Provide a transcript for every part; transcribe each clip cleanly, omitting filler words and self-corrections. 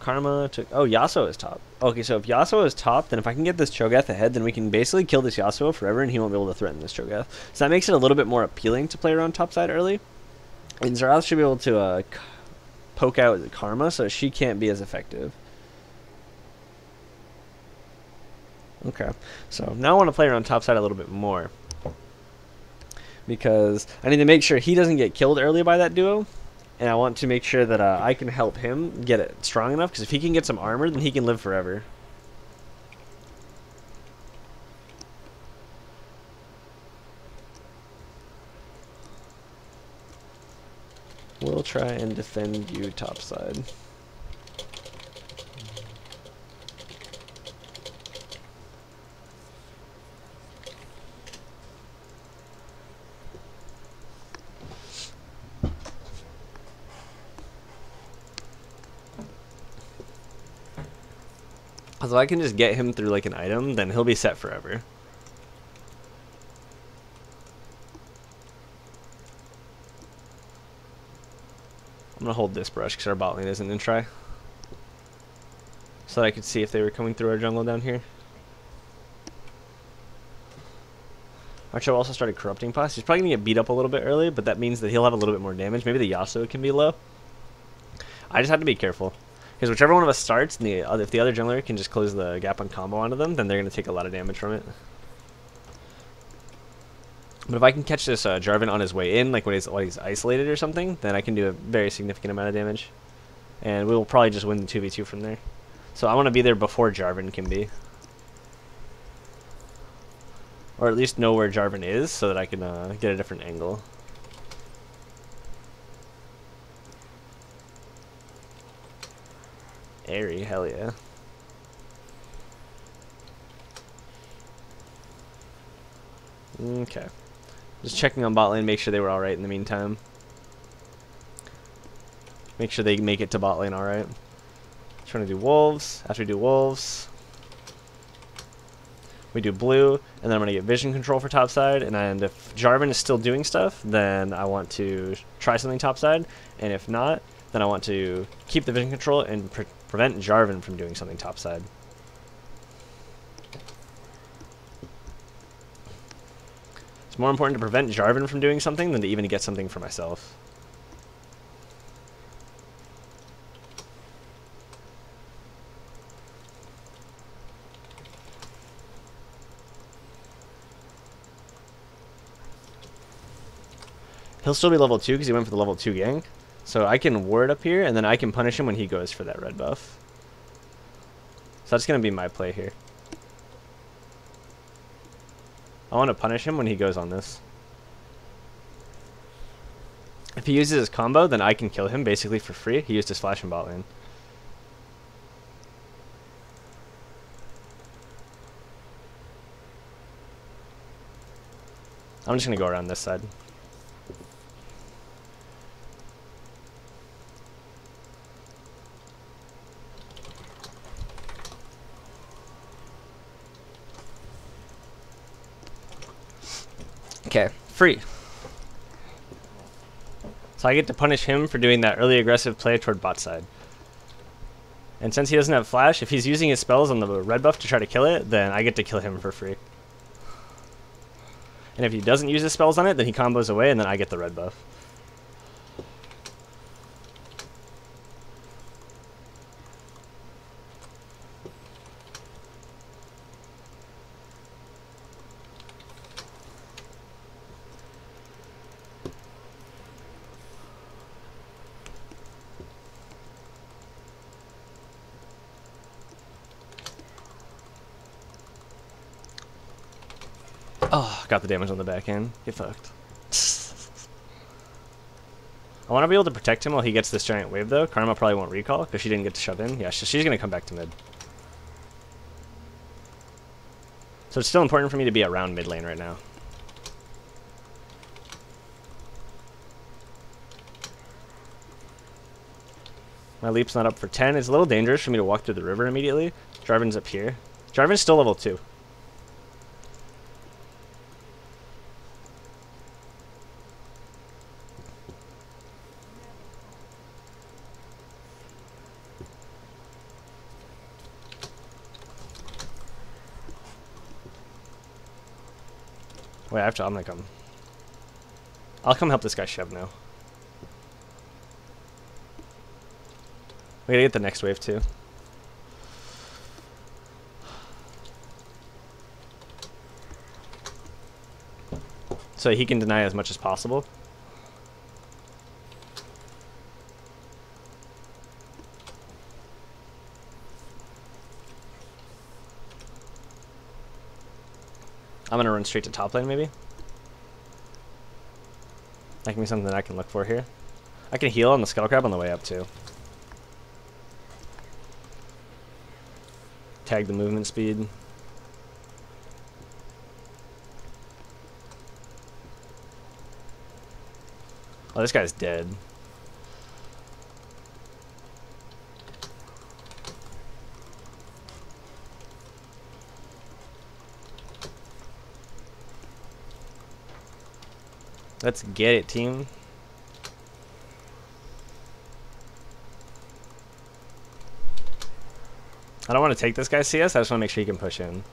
Karma took... Oh, Yasuo is top. Okay, so if Yasuo is top, then if I can get this Cho'gath ahead, then we can basically kill this Yasuo forever, and he won't be able to threaten this Cho'gath. So that makes it a little bit more appealing to play around topside early. And Xerath should be able to poke out Karma, so she can't be as effective. Okay, so now I want to play around topside a little bit more, because I need to make sure he doesn't get killed early by that duo. And I want to make sure that I can help him get it strong enough, because if he can get some armor, then he can live forever. We'll try and defend you topside. So I can just get him through like an item, then he'll be set forever. I'm gonna hold this brush because our bot lane isn't in try, so that I could see if they were coming through our jungle down here. Archer also started corrupting pus. He's probably gonna get beat up a little bit early, but that means that he'll have a little bit more damage. Maybe the Yasuo can be low. I just have to be careful, because whichever one of us starts, and if the other jungler can just close the gap on combo onto them, then they're going to take a lot of damage from it. But if I can catch this Jarvan on his way in, like when he's isolated or something, then I can do a very significant amount of damage. And we will probably just win the 2v2 from there. So I want to be there before Jarvan can be. Or at least know where Jarvan is, so that I can get a different angle. Airy, hell yeah. Okay. Just checking on bot lane, make sure they were alright in the meantime. Make sure they make it to bot lane alright. Trying to do wolves. After we do wolves, we do blue, and then I'm going to get vision control for topside, and if Jarvan is still doing stuff, then I want to try something topside, and if not, then I want to keep the vision control and prevent Jarvan from doing something topside. It's more important to prevent Jarvan from doing something than to even get something for myself. He'll still be level 2 because he went for the level 2 gank. So I can ward up here, and then I can punish him when he goes for that red buff. So that's going to be my play here. I want to punish him when he goes on this. If he uses his combo, then I can kill him basically for free. He used his flash in bot lane. I'm just going to go around this side. Okay, free. So I get to punish him for doing that early aggressive play toward bot side. And since he doesn't have flash, if he's using his spells on the red buff to try to kill it, then I get to kill him for free. And if he doesn't use his spells on it, then he combos away, and then I get the red buff. Oh, got the damage on the back end. Get fucked. I want to be able to protect him while he gets this giant wave, though. Karma probably won't recall because she didn't get to shove in. Yeah, she's going to come back to mid. So it's still important for me to be around mid lane right now. My leap's not up for 10. It's a little dangerous for me to walk through the river immediately. Jarvan's up here. Jarvan's still level 2. Wait, I'm gonna come. I'll come help this guy shove now. We gotta get the next wave too. So he can deny as much as possible. I'm gonna run straight to top lane maybe. That can be something that I can look for here. I can heal on the Scuttle Crab on the way up too. Tag the movement speed. Oh, this guy's dead. Let's get it, team. I don't want to take this guy's CS, I just want to make sure he can push in.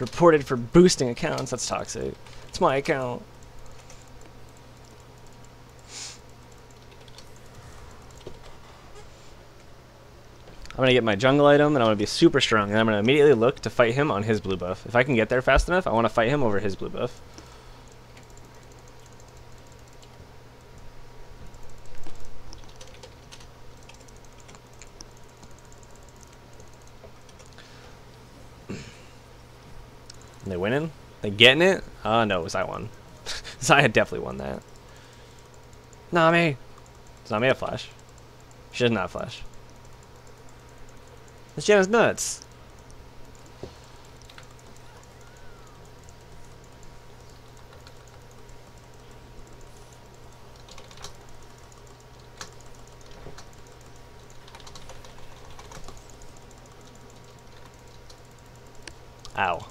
Reported for boosting accounts, that's toxic. It's my account. I'm gonna get my jungle item and I'm gonna be super strong and I'm gonna immediately look to fight him on his blue buff. If I can get there fast enough, I wanna fight him over his blue buff. And they winning? They getting it? Oh no, Xayah won. Xayah definitely won that. Nami! Does Nami have flash? She does not have flash. This Janna's nuts. Ow.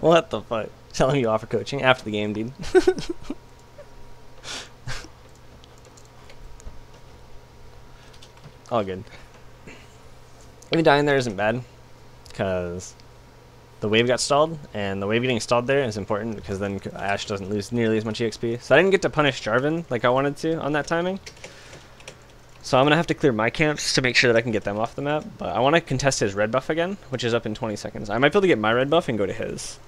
What the fuck? Telling you offer coaching after the game, dude. All good. I mean, dying there isn't bad, because the wave got stalled, and the wave getting stalled there is important, because then Ashe doesn't lose nearly as much EXP. So I didn't get to punish Jarvan like I wanted to on that timing. So I'm going to have to clear my camps to make sure that I can get them off the map. But I want to contest his red buff again, which is up in 20 seconds. I might be able to get my red buff and go to his.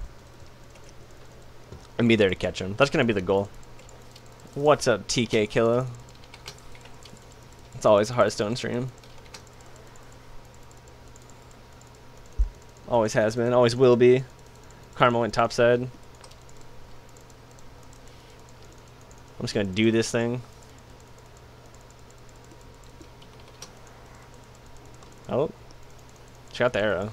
And be there to catch him. That's going to be the goal. What's up, TK Killer? It's always a Hearthstone stream. Always has been. Always will be. Karma went topside. I'm just going to do this thing. Oh, check out the arrow.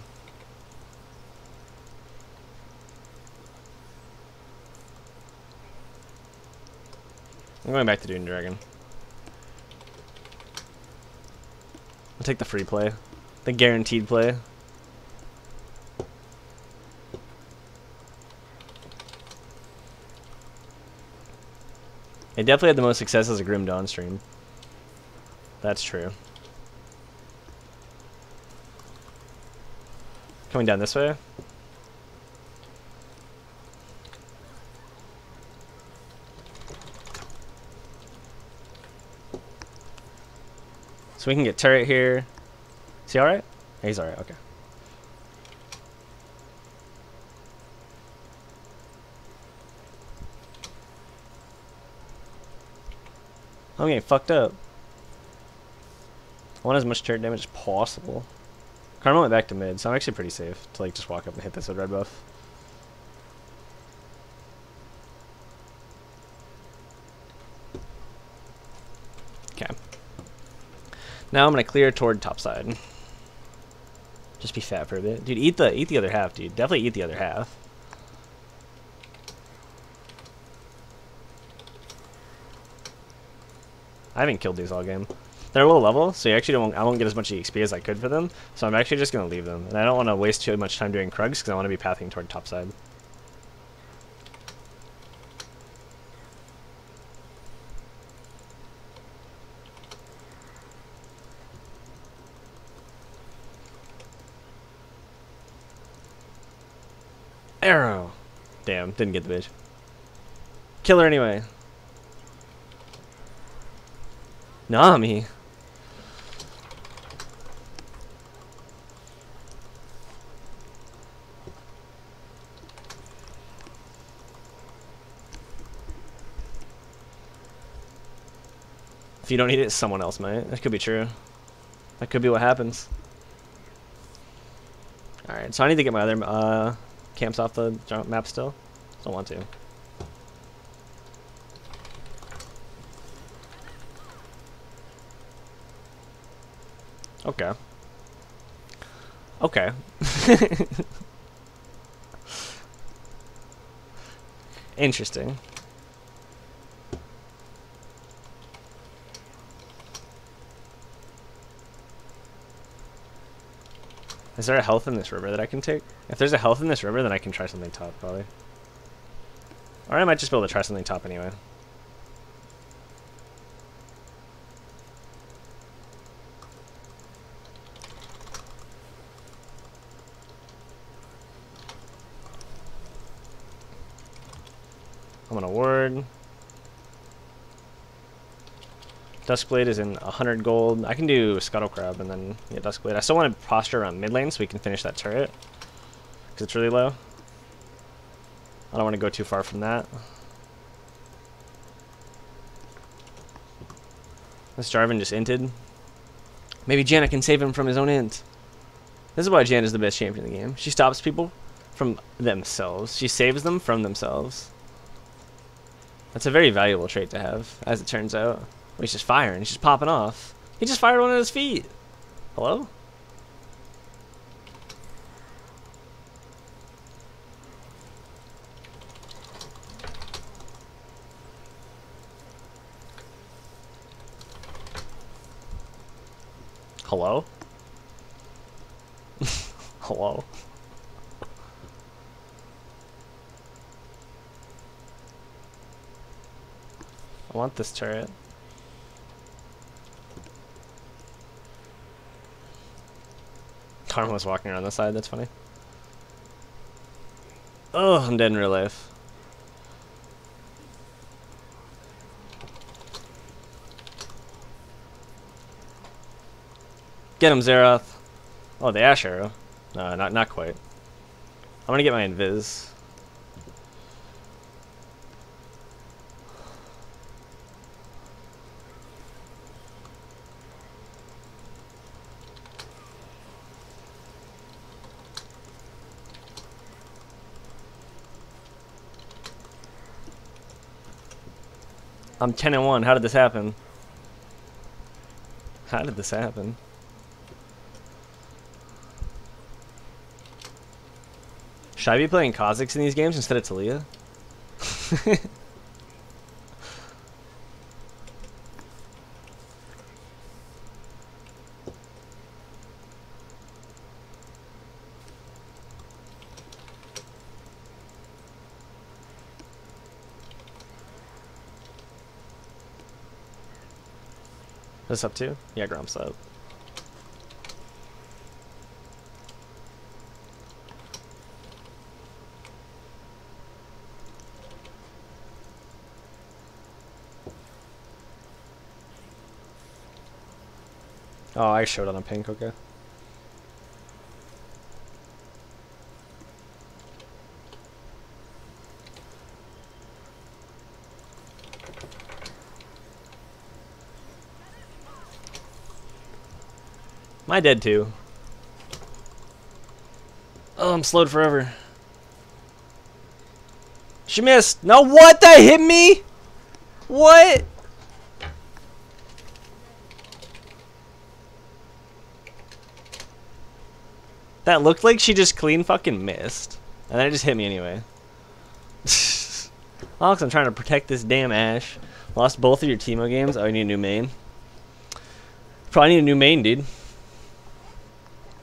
I'm going back to Dune Dragon. I'll take the free play, the guaranteed play. It definitely had the most success as a Grim Dawn stream. That's true. Coming down this way. So we can get turret here. Is he alright? Yeah, he's alright, okay. I'm getting fucked up. I want as much turret damage as possible. Karma went back to mid, so I'm actually pretty safe to like just walk up and hit this with red buff. Okay. Now I'm gonna clear toward top side. Just be fat for a bit, dude. Eat the other half, dude. Definitely eat the other half. I haven't killed these all game. They're low level, so you actually don't. I won't get as much XP as I could for them, so I'm actually just going to leave them. And I don't want to waste too much time doing Krugs because I want to be pathing toward topside. Arrow! Damn, didn't get the bitch. Kill her anyway. Nami! If you don't need it, someone else might. That could be true. That could be what happens. Alright, so I need to get my other camps off the map still. Don't want to. Okay. Okay. Interesting. Is there a health in this river that I can take? If there's a health in this river, then I can try something top, probably. Or I might just be able to try something top anyway. I'm gonna ward. Duskblade is in 100 gold. I can do Scuttle Crab and then get Duskblade. I still want to posture around mid lane so we can finish that turret because it's really low. I don't want to go too far from that. This Jarvan just inted. Maybe Janna can save him from his own int. This is why Janna's the best champion in the game. She stops people from themselves. She saves them from themselves. That's a very valuable trait to have, as it turns out. He's just firing. He's just popping off. He just fired one at his feet. Hello? Hello? Hello? I want this turret. Karma was walking around the side, that's funny. Oh, I'm dead in real life. Get him, Xerath. Oh, the Ash Arrow. No, not quite. I'm gonna get my Invis. I'm 10-1. How did this happen? How did this happen? Should I be playing Kha'zix in these games instead of Taliyah? This up too? Yeah, Gromp's up. Oh, I showed on a pink, okay. Am I dead too? Oh, I'm slowed forever. She missed. No, what? That hit me? What? That looked like she just clean fucking missed. And then it just hit me anyway. Alex, I'm trying to protect this damn Ash. Lost both of your Teemo games. Oh, you need a new main. Probably need a new main, dude.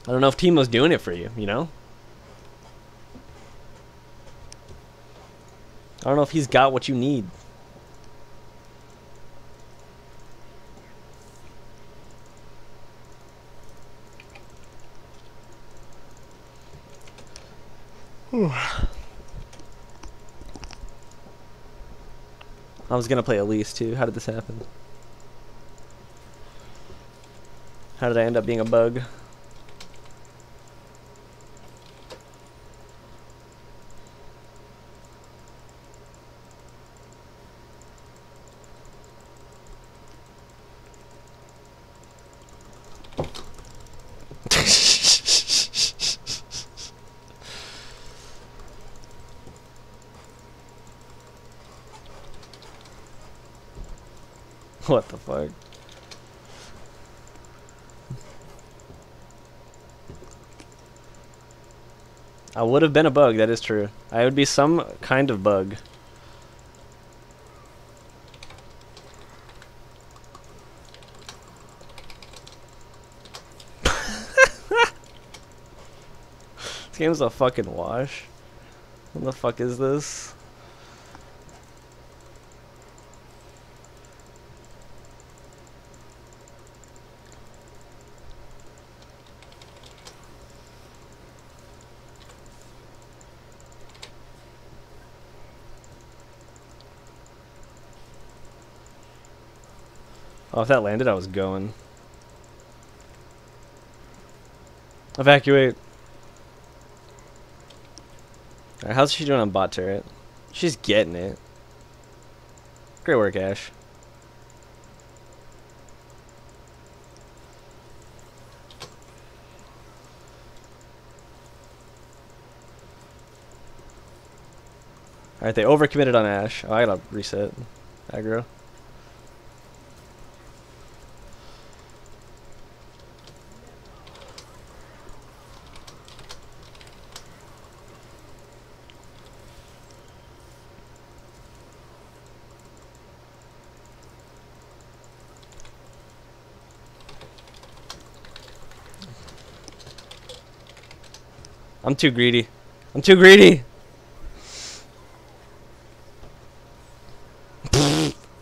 I don't know if Teemo's doing it for you, you know? I don't know if he's got what you need. Whew. I was gonna play Elise too. How did this happen? How did I end up being a bug? What the fuck? I would have been a bug, that is true. I would be some kind of bug. This game's a fucking wash. What the fuck is this? Oh, if that landed, I was going. Evacuate. Alright, how's she doing on bot turret? She's getting it. Great work, Ash. Alright, they overcommitted on Ash. Oh, I gotta reset. Aggro. I'm too greedy. I'm too greedy!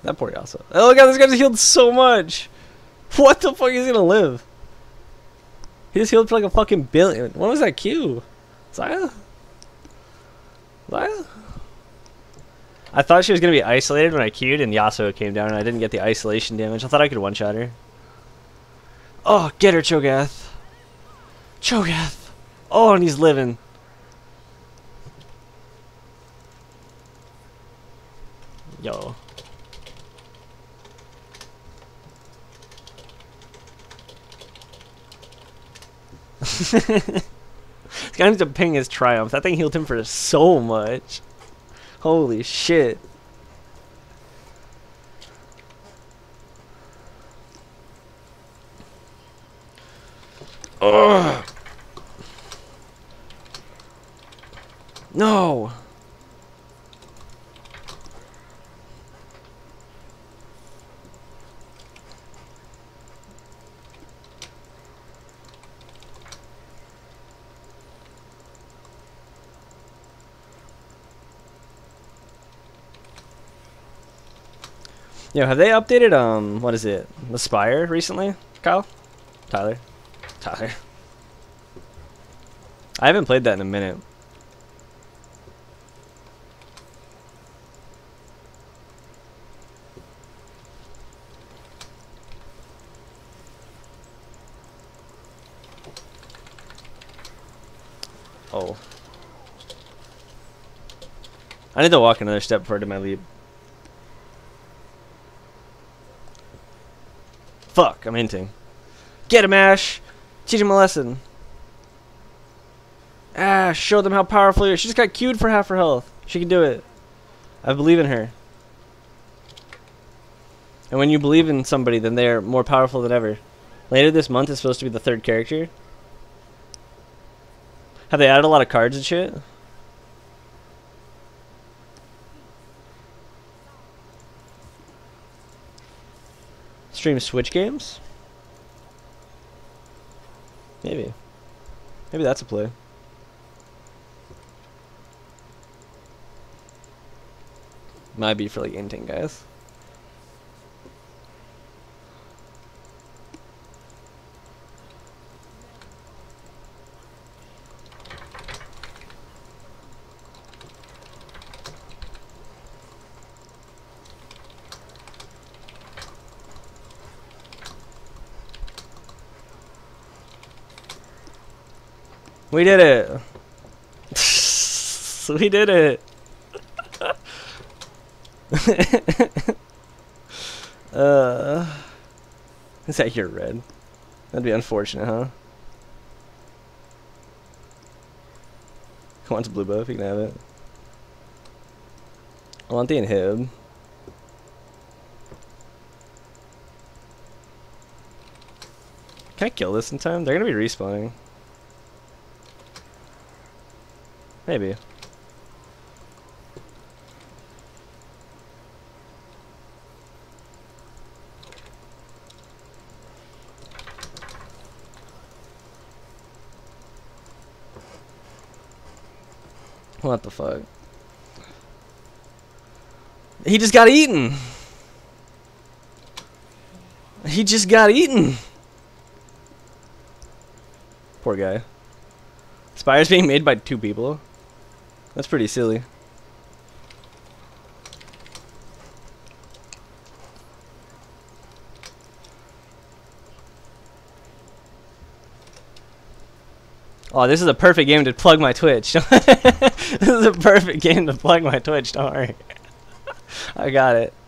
That poor Yasuo. Oh god, this guy's healed so much! What the fuck is he gonna live? He just healed for like a fucking billion. What was that Q? Xayah? Xayah? I thought she was gonna be isolated when I Q'd and Yasuo came down and I didn't get the isolation damage. I thought I could one-shot her. Oh, get her, Cho'gath! Cho'gath! Oh, and he's living. Yo. This guy needs to ping his triumph. That thing healed him for so much. Holy shit. Ugh. No! Yo, have they updated, what is it? The Spire recently? Kyle? Tyler? Tyler. I haven't played that in a minute. I need to walk another step forward to my leap. Fuck, I'm hinting. Get him, Ash! Teach him a lesson. Ash, show them how powerful you are. She just got queued for half her health. She can do it. I believe in her. And when you believe in somebody, then they are more powerful than ever. Later this month is supposed to be the third character. Have they added a lot of cards and shit? stream Switch games? Maybe. Maybe that's a play. Might be for like inting guys. We did it. We did it. Is that your red? That'd be unfortunate, huh? Come on to blue buff, you can have it. I want the inhib. Can I kill this in time? They're gonna be respawning. Maybe. What the fuck? He just got eaten. He just got eaten. Poor guy. Spire's being made by two people. That's pretty silly. Oh, this is a perfect game to plug my Twitch. This is a perfect game to plug my Twitch, don't worry. I got it.